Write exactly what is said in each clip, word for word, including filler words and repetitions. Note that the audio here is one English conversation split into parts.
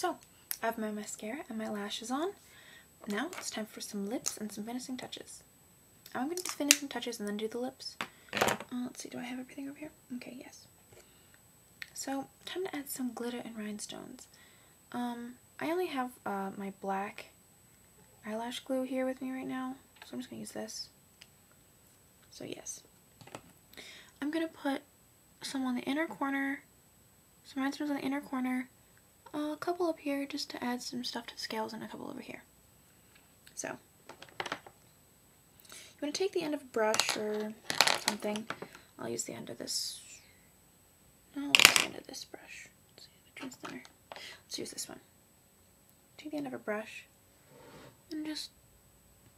So I have my mascara and my lashes on. Now it's time for some lips and some finishing touches. I'm going to do finishing touches and then do the lips. Uh, let's see, do I have everything over here? Okay, yes. So time to add some glitter and rhinestones. Um, I only have uh, my black eyelash glue here with me right now, so I'm just going to use this. So yes. I'm going to put some on the inner corner, some rhinestones on the inner corner, a couple up here just to add some stuff to the scales, and a couple over here. So, you want to take the end of a brush or something. I'll use the end of this. No, I'll use the end of this brush. Let's see which one's thinner. Let's use this one. Take the end of a brush and just,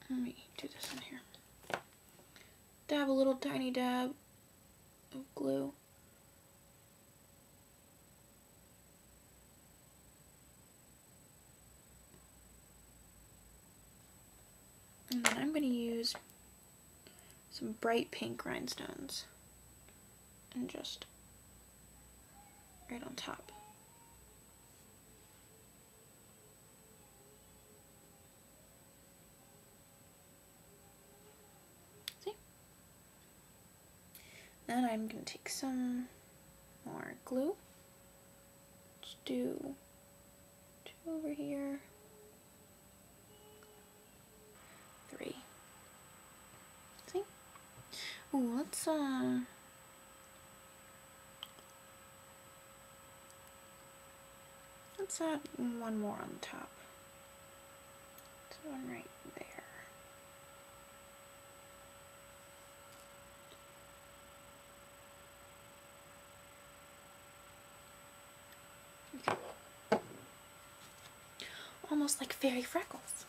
let me do this one here. Dab a little tiny dab of glue. And then I'm going to use some bright pink rhinestones and just right on top. See? Then I'm going to take some more glue. Let's do two over here. Three. See? Ooh, let's uh let's add one more on the top. Let's do one right there. Okay. Almost like fairy freckles.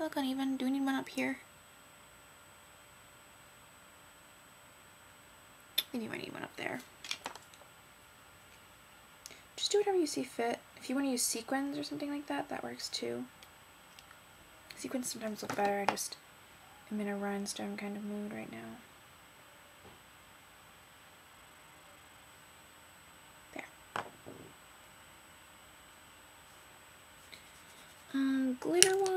Look uneven. Do we need one up here? I think you might need one up there. Just do whatever you see fit. If you want to use sequins or something like that, that works too. Sequins sometimes look better. I just am in a rhinestone kind of mood right now. There. Um, glitter one.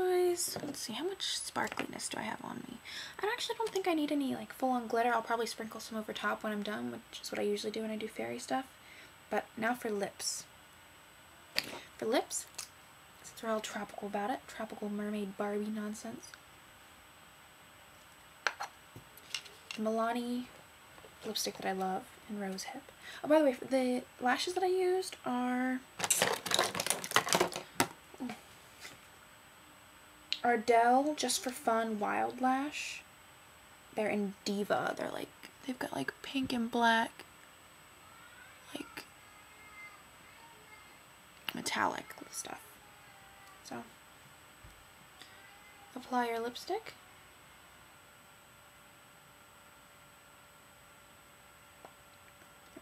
Let's see, how much sparkliness do I have on me? I actually don't think I need any like full-on glitter. I'll probably sprinkle some over top when I'm done, which is what I usually do when I do fairy stuff. But now for lips. For lips, since we're all tropical about it, tropical mermaid Barbie nonsense. The Milani lipstick that I love in Rose Hip. Oh, by the way, the lashes that I used are Ardell, Just for Fun, Wild Lash. They're in Diva. They're like, they've got like pink and black, like metallic stuff. So, apply your lipstick.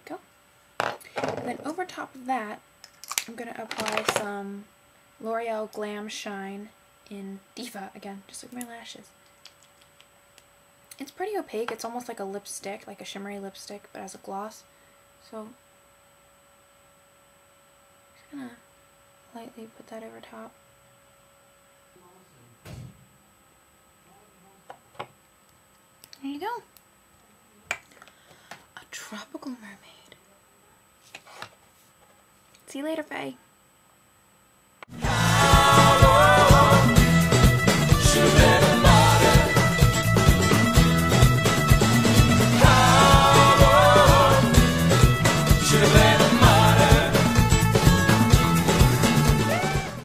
There we go. And then over top of that, I'm going to apply some L'Oreal Glam Shine in Diva again, just like my lashes. It's pretty opaque. It's almost like a lipstick, like a shimmery lipstick, but as a gloss. So I'm just gonna lightly put that over top. There you go. A tropical mermaid. See you later, Faye.